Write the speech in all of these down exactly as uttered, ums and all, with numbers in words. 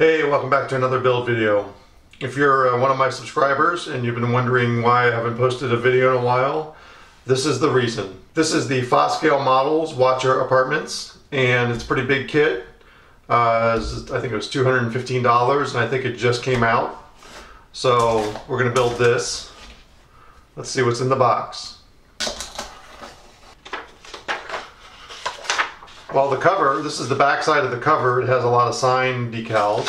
Hey, welcome back to another build video. If you're uh, one of my subscribers and you've been wondering why I haven't posted a video in a while, this is the reason. This is the Fos Scale Models Wachter Apartments, and it's a pretty big kit. Uh, I think it was two hundred fifteen dollars, and I think it just came out. So we're going to build this. Let's see what's in the box. Well, the cover, this is the back side of the cover. It has a lot of sign decals.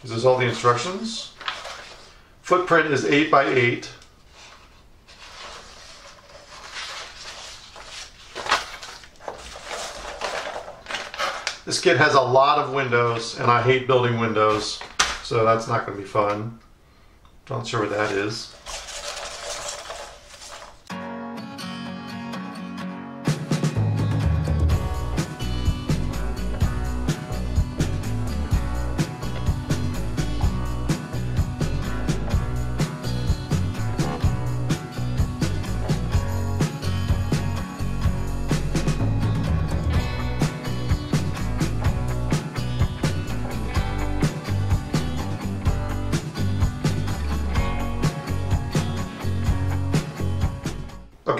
This is all the instructions. Footprint is eight by eight. This kit has a lot of windows, and I hate building windows, so that's not going to be fun. Not sure what that is.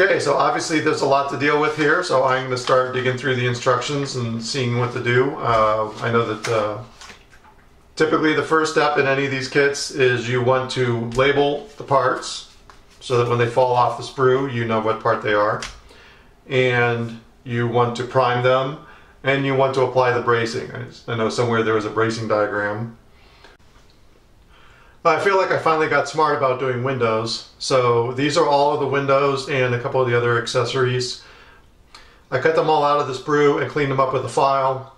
Okay, so obviously there's a lot to deal with here, so I'm going to start digging through the instructions and seeing what to do. Uh, I know that uh, typically the first step in any of these kits is you want to label the parts so that when they fall off the sprue, you know what part they are. And you want to prime them, and you want to apply the bracing. I, just, I know somewhere there was a bracing diagram. I feel like I finally got smart about doing windows. So these are all of the windows and a couple of the other accessories. I cut them all out of the sprue and cleaned them up with a file.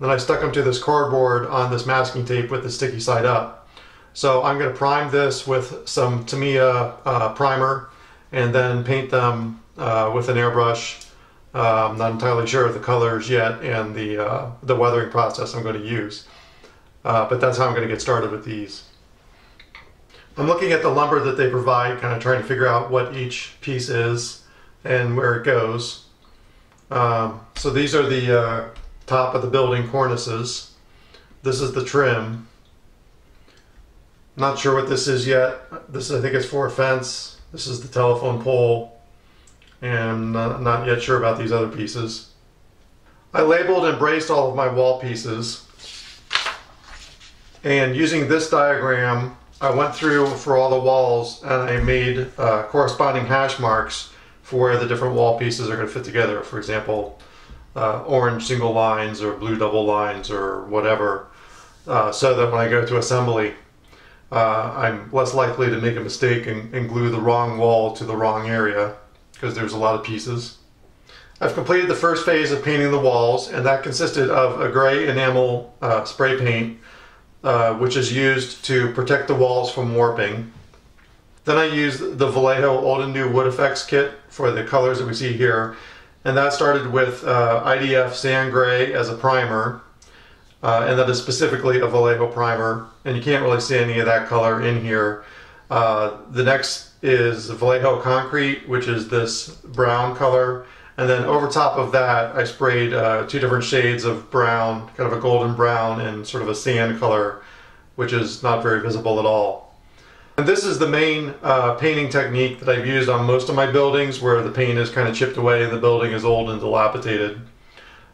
Then I stuck them to this cardboard on this masking tape with the sticky side up. So I'm going to prime this with some Tamiya uh, primer and then paint them uh, with an airbrush. Uh, I'm not entirely sure of the colors yet and the, uh, the weathering process I'm going to use. Uh, but that's how I'm going to get started with these. I'm looking at the lumber that they provide, kind of trying to figure out what each piece is and where it goes. Um, so these are the uh, top of the building cornices. This is the trim. Not sure what this is yet. This I think is for a fence. This is the telephone pole. And I'm not yet sure about these other pieces. I labeled and braced all of my wall pieces. And using this diagram, I went through for all the walls and I made uh, corresponding hash marks for where the different wall pieces are going to fit together. For example, uh, orange single lines or blue double lines or whatever, uh, so that when I go to assembly, uh, I'm less likely to make a mistake and, and glue the wrong wall to the wrong area because there's a lot of pieces. I've completed the first phase of painting the walls, and that consisted of a gray enamel uh, spray paint, Uh, which is used to protect the walls from warping. Then I used the Vallejo Old and New Wood Effects kit for the colors that we see here, and that started with uh, I D F Sand Gray as a primer, uh, and that is specifically a Vallejo primer, and you can't really see any of that color in here. Uh, the next is Vallejo Concrete, which is this brown color, and then over top of that, I sprayed uh, two different shades of brown, kind of a golden brown and sort of a sand color, which is not very visible at all. And this is the main uh, painting technique that I've used on most of my buildings, where the paint is kind of chipped away and the building is old and dilapidated.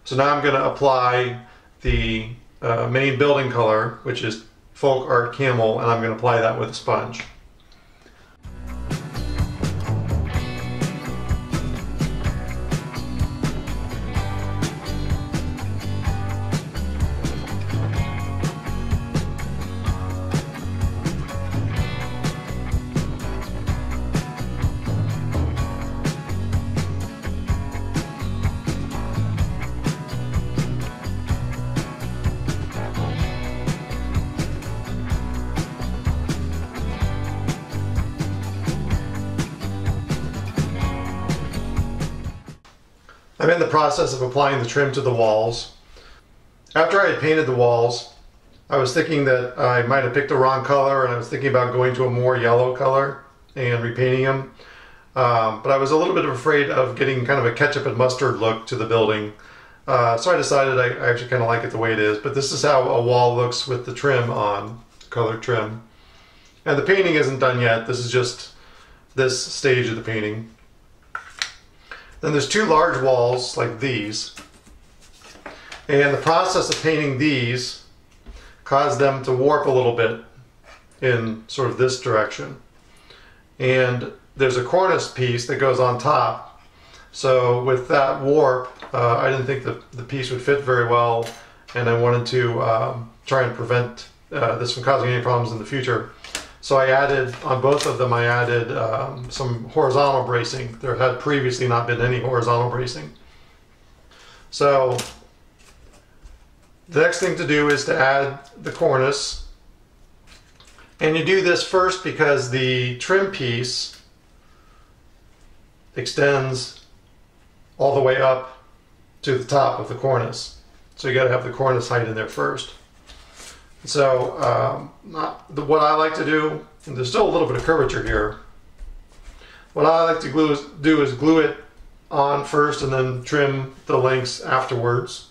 So now I'm going to apply the uh, main building color, which is Folk Art Camel, and I'm going to apply that with a sponge. I'm in the process of applying the trim to the walls. After I had painted the walls, I was thinking that I might have picked the wrong color, and I was thinking about going to a more yellow color and repainting them. Um, but I was a little bit afraid of getting kind of a ketchup and mustard look to the building. Uh, so I decided I, I actually kind of like it the way it is. But this is how a wall looks with the trim on, colored trim. And the painting isn't done yet. This is just this stage of the painting. Then there's two large walls like these. And the process of painting these caused them to warp a little bit in sort of this direction. And there's a cornice piece that goes on top. So with that warp, uh, I didn't think the, the piece would fit very well, and I wanted to um, try and prevent uh, this from causing any problems in the future. So I added, on both of them, I added um, some horizontal bracing. There had previously not been any horizontal bracing. So the next thing to do is to add the cornice. And you do this first because the trim piece extends all the way up to the top of the cornice. So you got to have the cornice height in there first. So um, not the, what I like to do, and there's still a little bit of curvature here, what I like to glue is, do is glue it on first and then trim the lengths afterwards.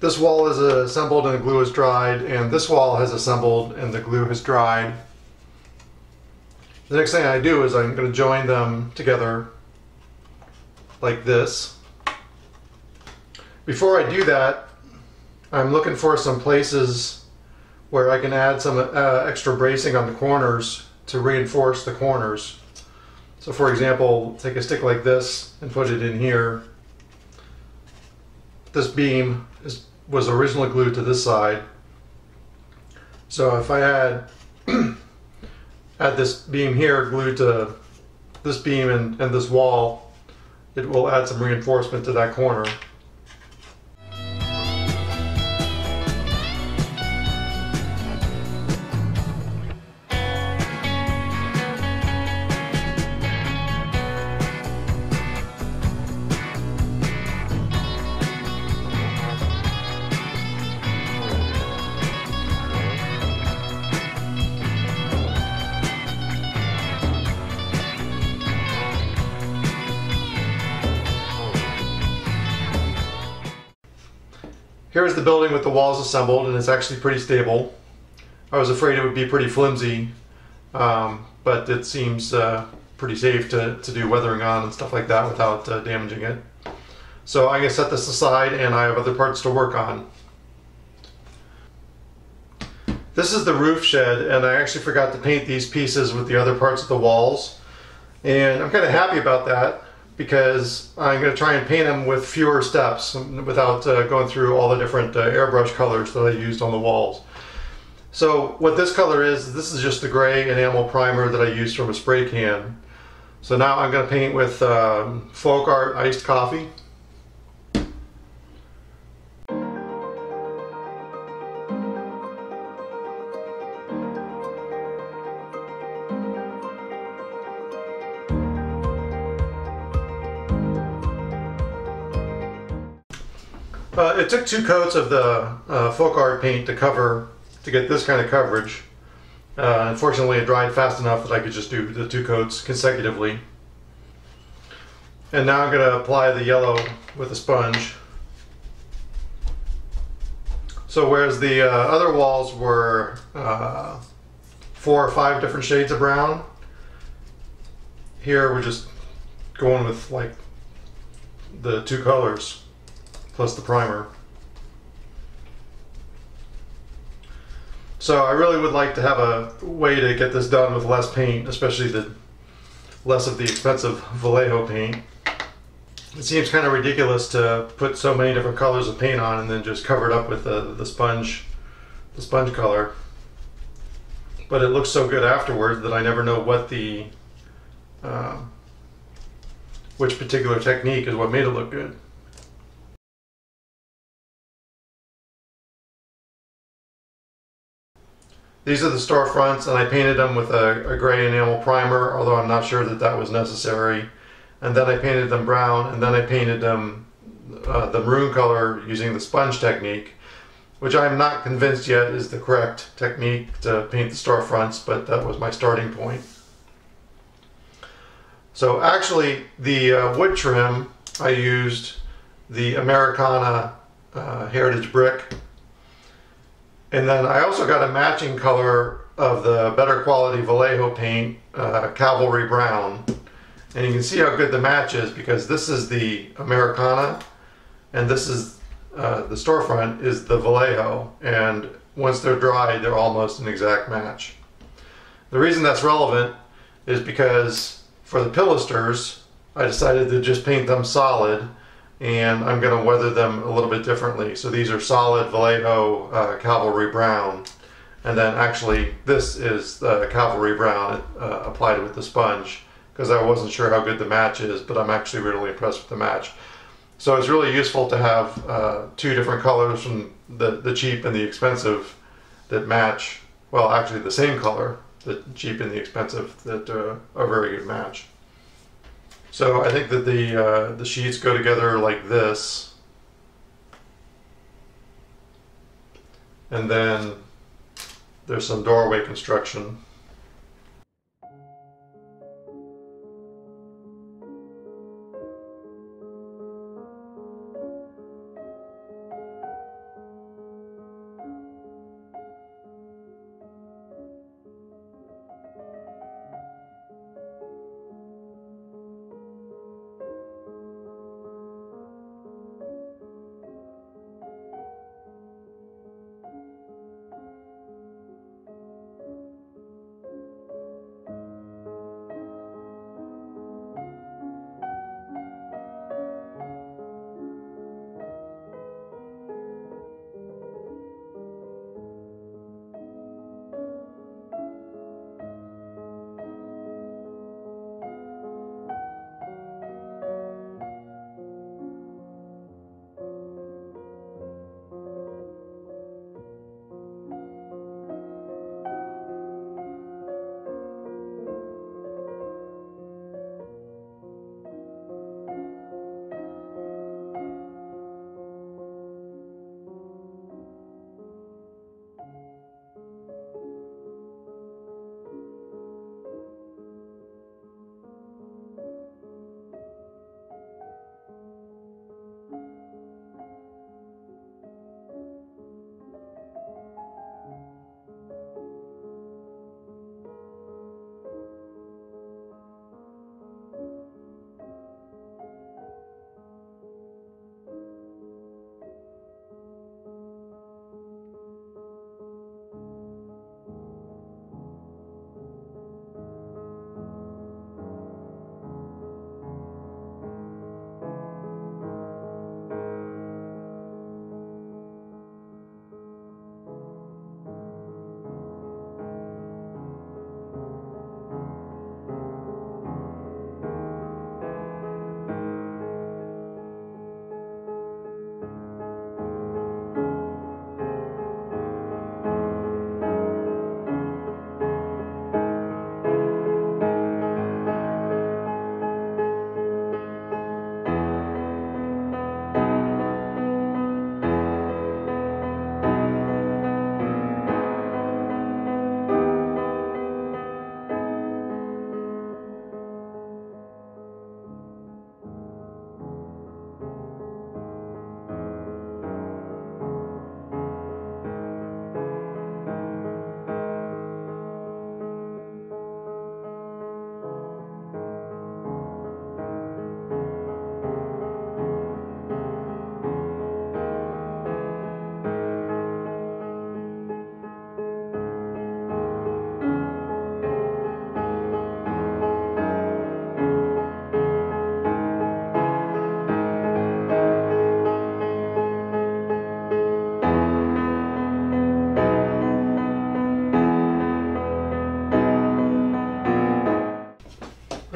This wall is assembled and the glue is dried, and this wall has assembled and the glue has dried. The next thing I do is I'm going to join them together like this. Before I do that, I'm looking for some places where I can add some uh, extra bracing on the corners to reinforce the corners. So for example, take a stick like this and put it in here. This beam is was originally glued to this side. So if I add, add this beam here glued to this beam and, and this wall, it will add some reinforcement to that corner. Here's the building with the walls assembled, and it's actually pretty stable. I was afraid it would be pretty flimsy, um, but it seems uh, pretty safe to, to do weathering on and stuff like that without uh, damaging it. So I'm going to set this aside, and I have other parts to work on. This is the roof shed, and I actually forgot to paint these pieces with the other parts of the walls. And I'm kind of happy about that, because I'm going to try and paint them with fewer steps without uh, going through all the different uh, airbrush colors that I used on the walls. So what this color is, this is just the gray enamel primer that I used from a spray can. So now I'm going to paint with um, Folk Art Iced Coffee. Uh, it took two coats of the uh, Folk Art paint to cover, to get this kind of coverage. Uh, unfortunately, it dried fast enough that I could just do the two coats consecutively. And now I'm going to apply the yellow with a sponge. So whereas the uh, other walls were uh, four or five different shades of brown, here we're just going with like the two colors plus the primer. So I really would like to have a way to get this done with less paint, especially the less of the expensive Vallejo paint. It seems kind of ridiculous to put so many different colors of paint on and then just cover it up with the, the sponge, the sponge color. But it looks so good afterwards that I never know what the, uh, which particular technique is what made it look good. These are the storefronts, and I painted them with a, a gray enamel primer, although I'm not sure that that was necessary. And then I painted them brown, and then I painted them uh, the maroon color using the sponge technique, which I'm not convinced yet is the correct technique to paint the storefronts, but that was my starting point. So actually, the uh, wood trim, I used the Americana uh, Heritage Brick. And then I also got a matching color of the better quality Vallejo paint, uh, Cavalry Brown. And you can see how good the match is, because this is the Americana, and this is uh, the storefront is the Vallejo. And once they're dried, they're almost an exact match. The reason that's relevant is because for the pilasters, I decided to just paint them solid, and I'm going to weather them a little bit differently. So these are solid Vallejo uh, Cavalry Brown, and then actually this is the Cavalry Brown uh, applied with the sponge, because I wasn't sure how good the match is, but I'm actually really impressed with the match. So it's really useful to have uh, two different colors from the, the cheap and the expensive that match, well actually the same color, the cheap and the expensive, that uh, are a very good match. So I think that the, uh, the sheets go together like this. And then there's some doorway construction.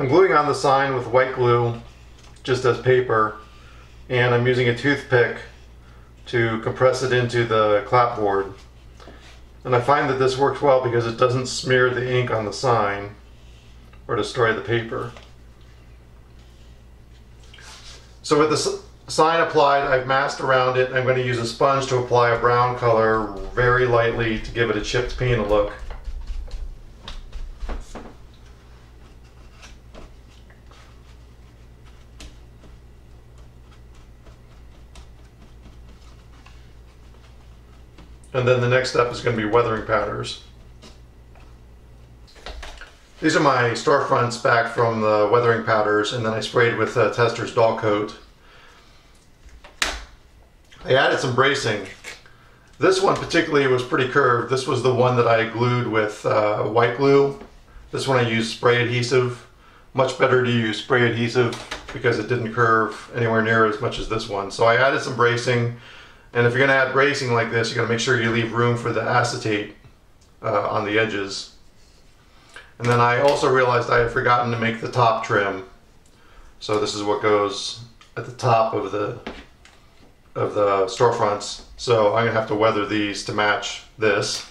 I'm gluing on the sign with white glue just as paper, and I'm using a toothpick to compress it into the clapboard. And I find that this works well because it doesn't smear the ink on the sign or destroy the paper. So with the sign applied, I've masked around it. I'm going to use a sponge to apply a brown color very lightly to give it a chipped patina look. And then the next step is going to be weathering powders. These are my storefronts back from the weathering powders, and then I sprayed with uh, Tester's Doll Coat. I added some bracing. This one particularly was pretty curved. This was the one that I glued with uh, white glue. This one I used spray adhesive. Much better to use spray adhesive because it didn't curve anywhere near as much as this one. So I added some bracing. And if you're going to add bracing like this, you're going to make sure you leave room for the acetate uh, on the edges. And then I also realized I had forgotten to make the top trim. So this is what goes at the top of the of the storefronts. So I'm going to have to weather these to match this.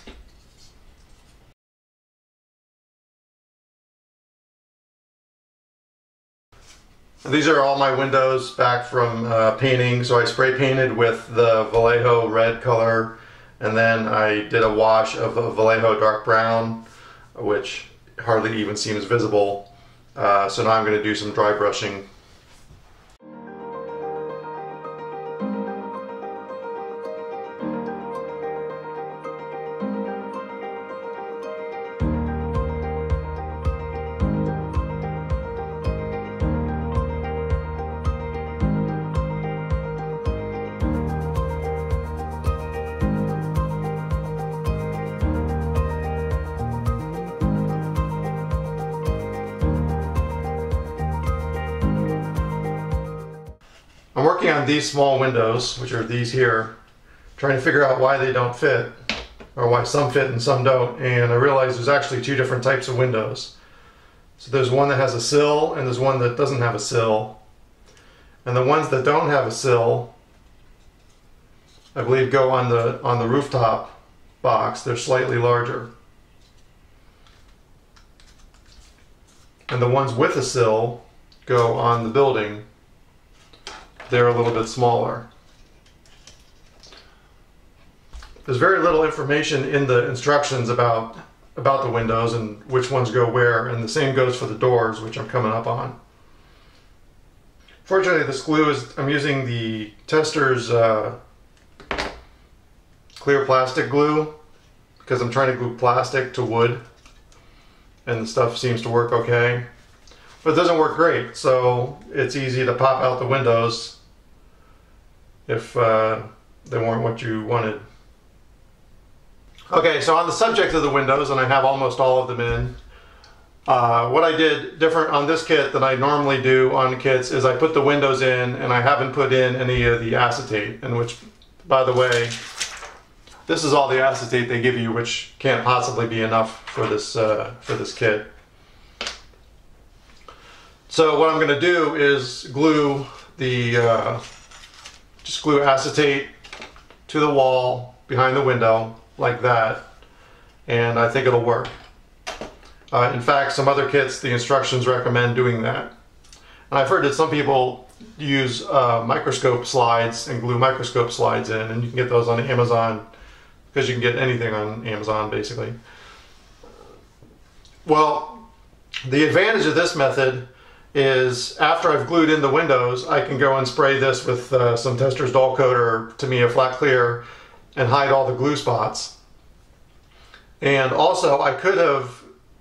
These are all my windows back from uh, painting. So I spray painted with the Vallejo red color, and then I did a wash of a Vallejo dark brown, which hardly even seems visible. Uh, so now I'm going to do some dry brushing. I'm working on these small windows, which are these here, trying to figure out why they don't fit, or why some fit and some don't, and I realized there's actually two different types of windows. So there's one that has a sill, and there's one that doesn't have a sill. And the ones that don't have a sill, I believe, go on the, on the rooftop box. They're slightly larger. And the ones with a sill go on the building. They're a little bit smaller. There's very little information in the instructions about, about the windows and which ones go where, and the same goes for the doors, which I'm coming up on. Fortunately, this glue is, I'm using the Tester's uh, clear plastic glue because I'm trying to glue plastic to wood, and the stuff seems to work okay. But it doesn't work great, so it's easy to pop out the windows if uh, they weren't what you wanted. Okay, so on the subject of the windows, and I have almost all of them in, uh, what I did different on this kit than I normally do on kits is I put the windows in, and I haven't put in any of the acetate, and which, by the way, this is all the acetate they give you, which can't possibly be enough for this, uh, for this kit. So what I'm going to do is glue the uh, Just glue acetate to the wall behind the window like that, and I think it'll work. Uh, in fact, some other kits, the instructions recommend doing that. And I've heard that some people use uh, microscope slides and glue microscope slides in, and you can get those on Amazon because you can get anything on Amazon basically. Well, the advantage of this method is after I've glued in the windows, I can go and spray this with uh, some Tester's Doll Coat or Tamiya Flat Clear and hide all the glue spots. And also, I could have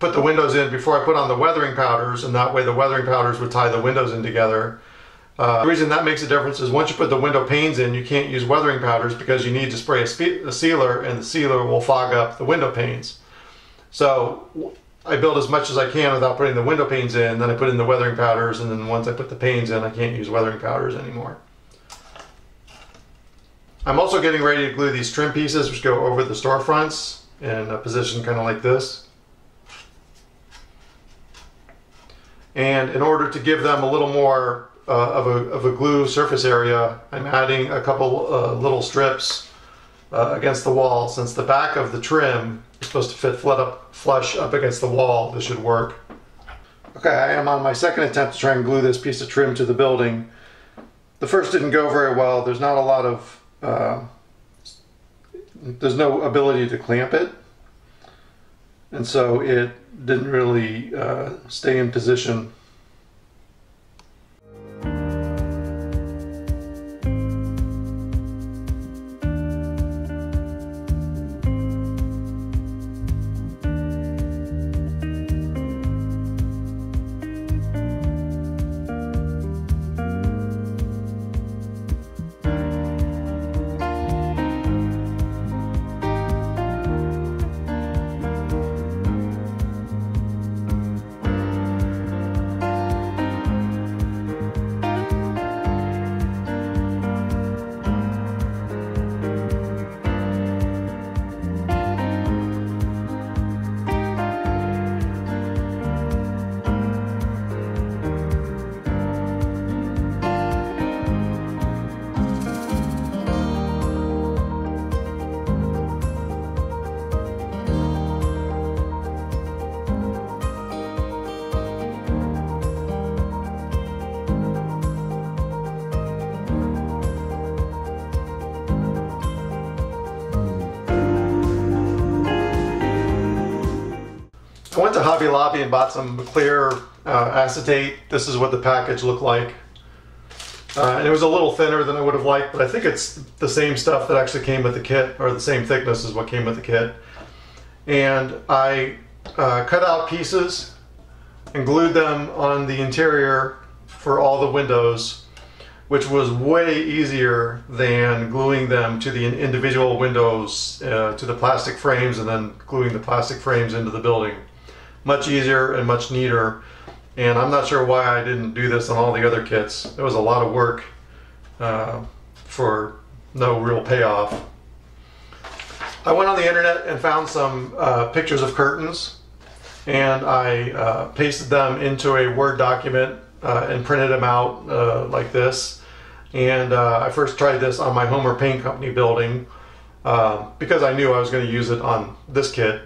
put the windows in before I put on the weathering powders, and that way the weathering powders would tie the windows in together. Uh, the reason that makes a difference is once you put the window panes in, you can't use weathering powders because you need to spray a, a sealer, and the sealer will fog up the window panes. So I build as much as I can without putting the window panes in, then I put in the weathering powders, and then once I put the panes in, I can't use weathering powders anymore. I'm also getting ready to glue these trim pieces, which go over the storefronts in a position kind of like this. And in order to give them a little more uh, of, a, of a glue surface area, I'm adding a couple uh, little strips uh, against the wall. Since the back of the trim is supposed to fit flat up, flush up against the wall, this should work. Okay, I am on my second attempt to try and glue this piece of trim to the building. The first didn't go very well. There's not a lot of, uh, there's no ability to clamp it. And so it didn't really uh, stay in position. I went to Hobby Lobby and bought some clear uh, acetate. This is what the package looked like. Uh, and it was a little thinner than I would have liked, but I think it's the same stuff that actually came with the kit, or the same thickness as what came with the kit. And I uh, cut out pieces and glued them on the interior for all the windows, which was way easier than gluing them to the individual windows, uh, to the plastic frames, and then gluing the plastic frames into the building. Much easier and much neater, and I'm not sure why I didn't do this on all the other kits. It was a lot of work uh, for no real payoff. I went on the internet and found some uh, pictures of curtains, and I uh, pasted them into a Word document uh, and printed them out uh, like this. And uh, I first tried this on my Homer Paint Company building uh, because I knew I was going to use it on this kit.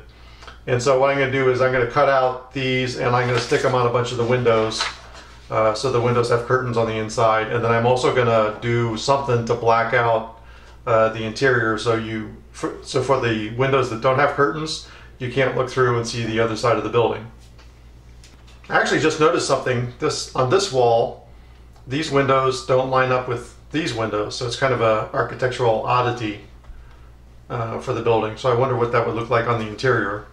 And so what I'm going to do is I'm going to cut out these and I'm going to stick them on a bunch of the windows uh, so the windows have curtains on the inside. And then I'm also going to do something to black out uh, the interior, so you for, so for the windows that don't have curtains, you can't look through and see the other side of the building. I actually just noticed something. This on this wall, these windows don't line up with these windows, so it's kind of an architectural oddity uh, for the building. So I wonder what that would look like on the interior.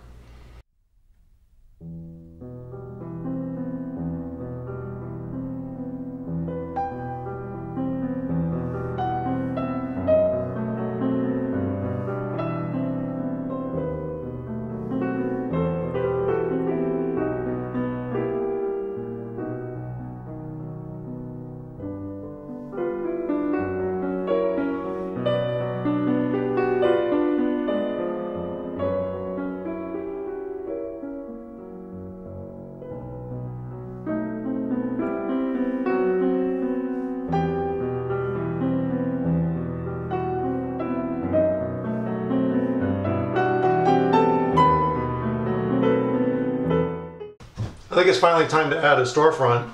I think it's finally time to add a storefront.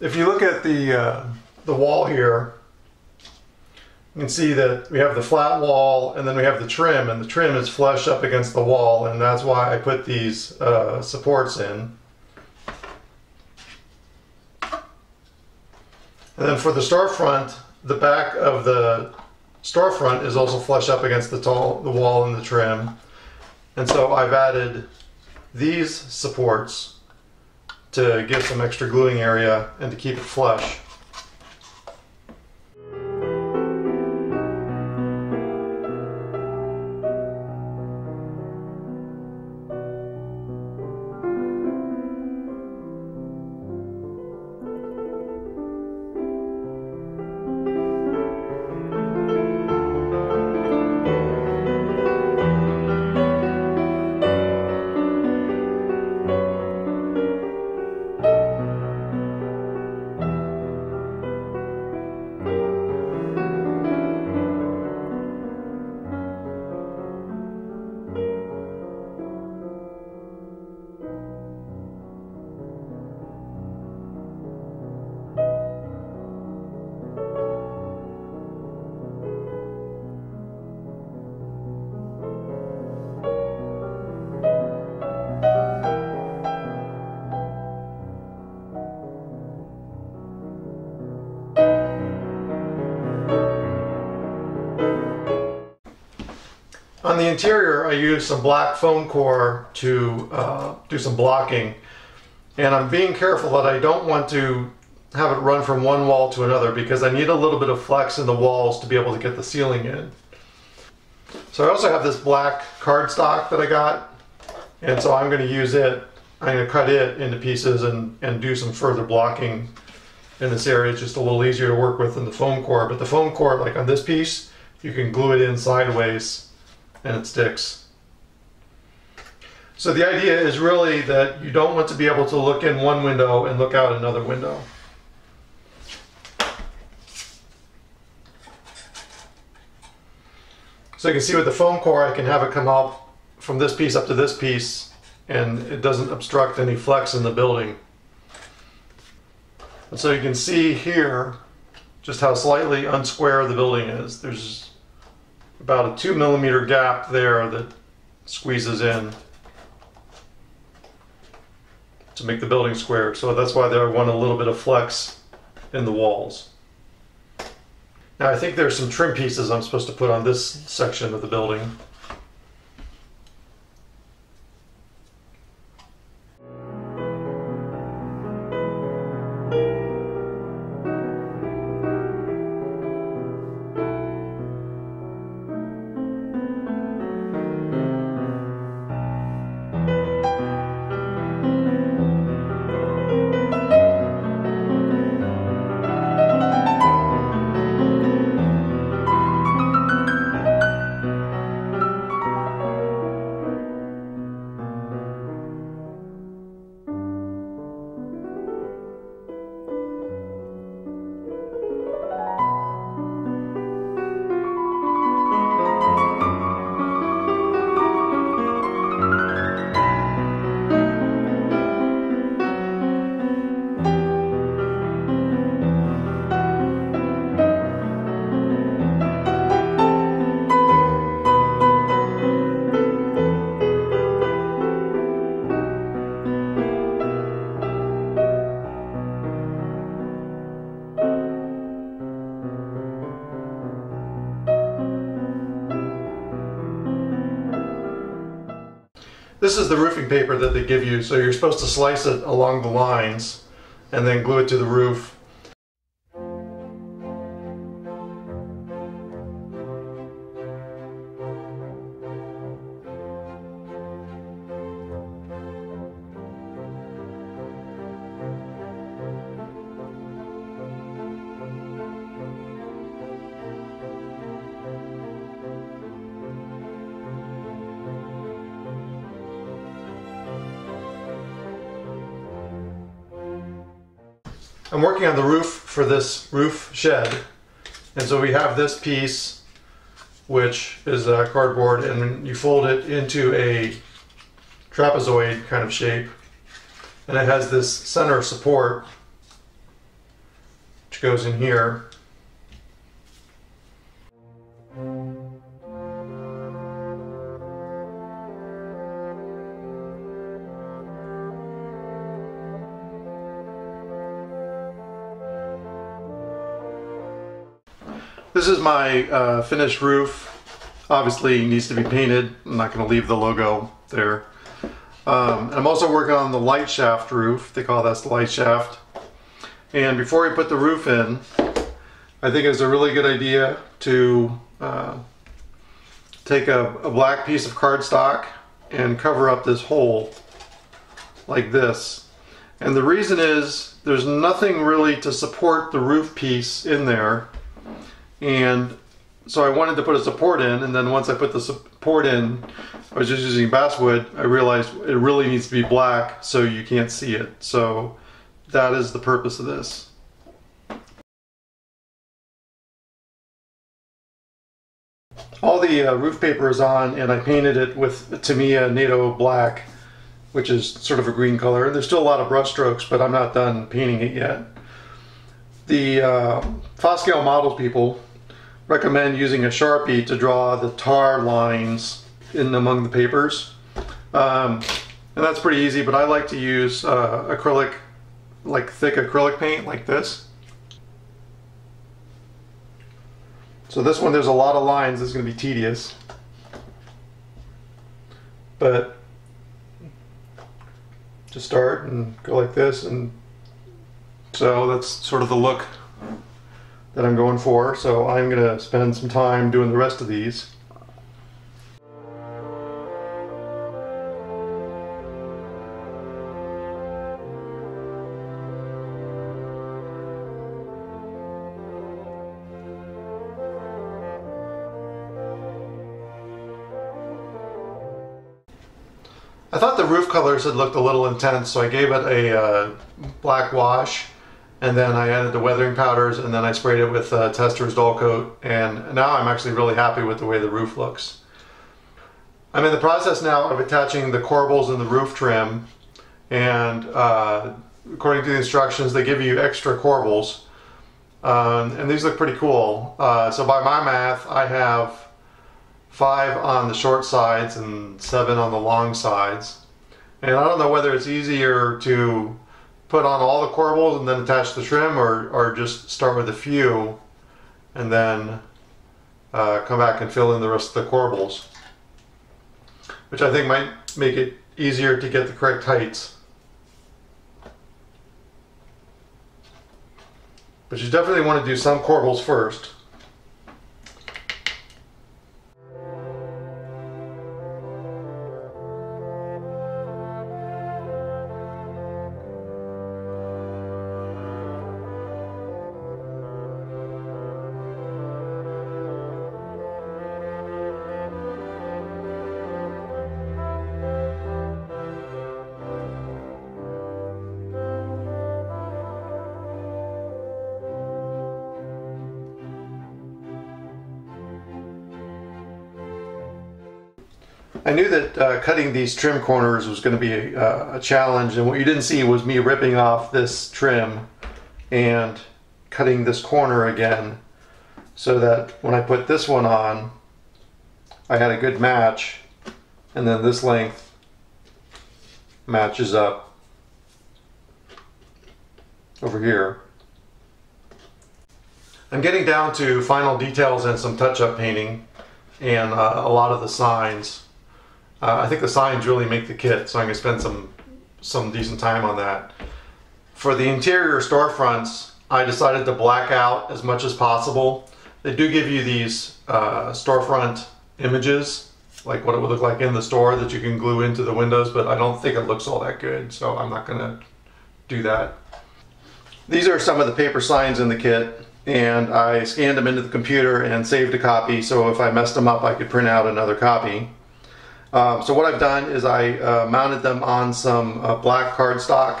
If you look at the uh, the wall here, you can see that we have the flat wall, and then we have the trim, and the trim is flush up against the wall, and that's why I put these uh, supports in. And then for the storefront, the back of the storefront is also flush up against the tall the wall and the trim, and so I've added these supports to give some extra gluing area and to keep it flush. on the interior, I used some black foam core to uh, do some blocking. And I'm being careful that I don't want to have it run from one wall to another because I need a little bit of flex in the walls to be able to get the ceiling in. So I also have this black cardstock that I got, and so I'm going to use it. I'm going to cut it into pieces and, and do some further blocking in this area. It's just a little easier to work with than the foam core, but the foam core, like on this piece, you can glue it in sideways and it sticks. So the idea is really that you don't want to be able to look in one window and look out another window. So you can see with the foam core, I can have it come out from this piece up to this piece, and it doesn't obstruct any flex in the building. And so you can see here just how slightly unsquare the building is. There's about a two millimeter gap there that squeezes in to make the building square. So that's why I want a little bit of flex in the walls. Now I think there's some trim pieces I'm supposed to put on this section of the building. This is the roofing paper that they give you, so you're supposed to slice it along the lines and then glue it to the roof. I'm working on the roof for this roof shed, and so we have this piece which is uh, cardboard, and you fold it into a trapezoid kind of shape, and it has this center support which goes in here. This is my uh, finished roof. Obviously needs to be painted. I'm not going to leave the logo there. Um, and I'm also working on the light shaft roof. They call that the light shaft. And before I put the roof in, I think it's a really good idea to uh, take a, a black piece of cardstock and cover up this hole like this. And the reason is there's nothing really to support the roof piece in there. And so I wanted to put a support in, and then once I put the support in, I was just using basswood, I realized it really needs to be black so you can't see it. So that is the purpose of this. All the uh, roof paper is on, and I painted it with Tamiya NATO black, which is sort of a green color. And there's still a lot of brush strokes, but I'm not done painting it yet. The uh, Fos Scale Models people recommend using a Sharpie to draw the tar lines in among the papers. Um, and that's pretty easy, but I like to use uh, acrylic, like thick acrylic paint like this. So this one, there's a lot of lines, it's going to be tedious. But just start and go like this, and so that's sort of the look that I'm going for. So I'm going to spend some time doing the rest of these. I thought the roof colors had looked a little intense, so I gave it a uh, black wash, and then I added the weathering powders, and then I sprayed it with uh, Tester's Doll Coat, and now I'm actually really happy with the way the roof looks. I'm in the process now of attaching the corbels and the roof trim, and uh, according to the instructions, they give you extra corbels, um, and these look pretty cool. Uh, so by my math, I have five on the short sides and seven on the long sides. And I don't know whether it's easier to put on all the corbels and then attach the trim, or, or just start with a few and then uh, come back and fill in the rest of the corbels, which I think might make it easier to get the correct heights. But you definitely want to do some corbels first. I knew that uh, cutting these trim corners was going to be a, a challenge, and what you didn't see was me ripping off this trim and cutting this corner again, so that when I put this one on, I had a good match, and then this length matches up over here. I'm getting down to final details and some touch-up painting and uh, a lot of the signs. Uh, I think the signs really make the kit, so I'm going to spend some some decent time on that. For the interior storefronts, I decided to black out as much as possible. They do give you these uh, storefront images, like what it would look like in the store, that you can glue into the windows, but I don't think it looks all that good, so I'm not going to do that. These are some of the paper signs in the kit, and I scanned them into the computer and saved a copy, so if I messed them up I could print out another copy. Um, so what I've done is I uh, mounted them on some uh, black cardstock,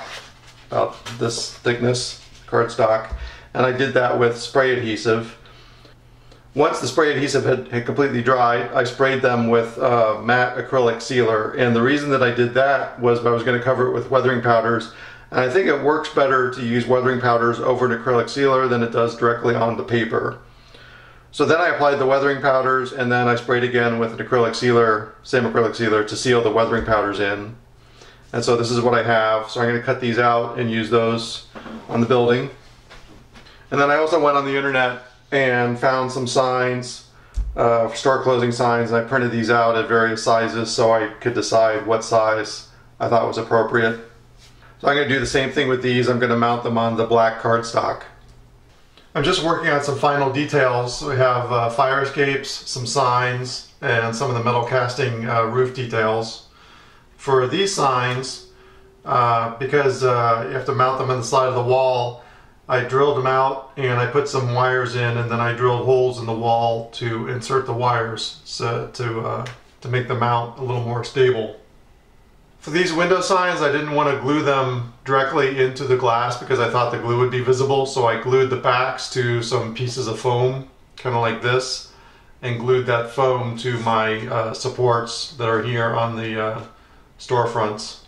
about this thickness cardstock, and I did that with spray adhesive. Once the spray adhesive had, had completely dried, I sprayed them with uh, matte acrylic sealer, and the reason that I did that was I was going to cover it with weathering powders, and I think it works better to use weathering powders over an acrylic sealer than it does directly on the paper. So then I applied the weathering powders, and then I sprayed again with an acrylic sealer, same acrylic sealer, to seal the weathering powders in. And so this is what I have. So I'm going to cut these out and use those on the building. And then I also went on the internet and found some signs, uh, store closing signs, and I printed these out at various sizes so I could decide what size I thought was appropriate. So I'm going to do the same thing with these. I'm going to mount them on the black cardstock. I'm just working on some final details. We have uh, fire escapes, some signs, and some of the metal casting uh, roof details. For these signs, uh, because uh, you have to mount them on the side of the wall, I drilled them out and I put some wires in, and then I drilled holes in the wall to insert the wires so, to, uh, to make the mount a little more stable. For these window signs, I didn't want to glue them directly into the glass because I thought the glue would be visible, so I glued the backs to some pieces of foam, kind of like this, and glued that foam to my uh, supports that are here on the uh, storefronts.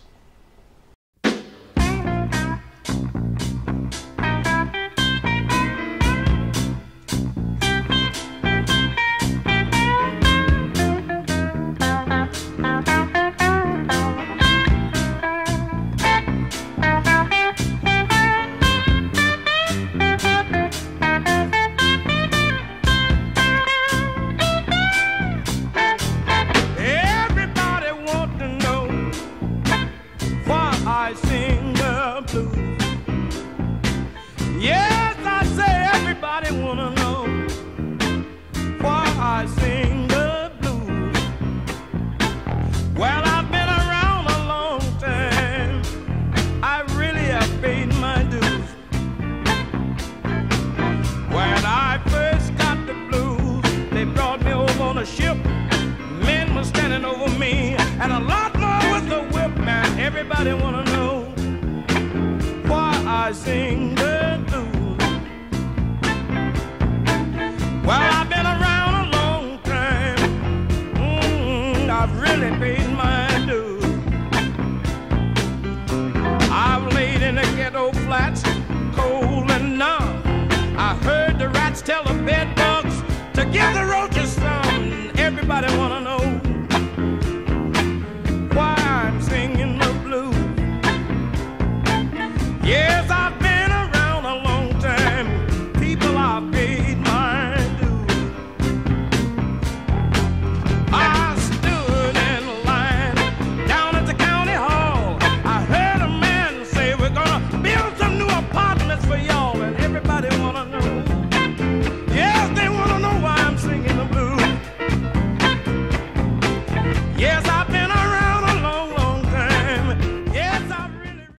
Anybody wanna know why I sing the blues? Well, I've been around a long time. Mm, I've really paid my dues. I've laid in the ghetto flats, cold and numb. I heard the rats tell a bed.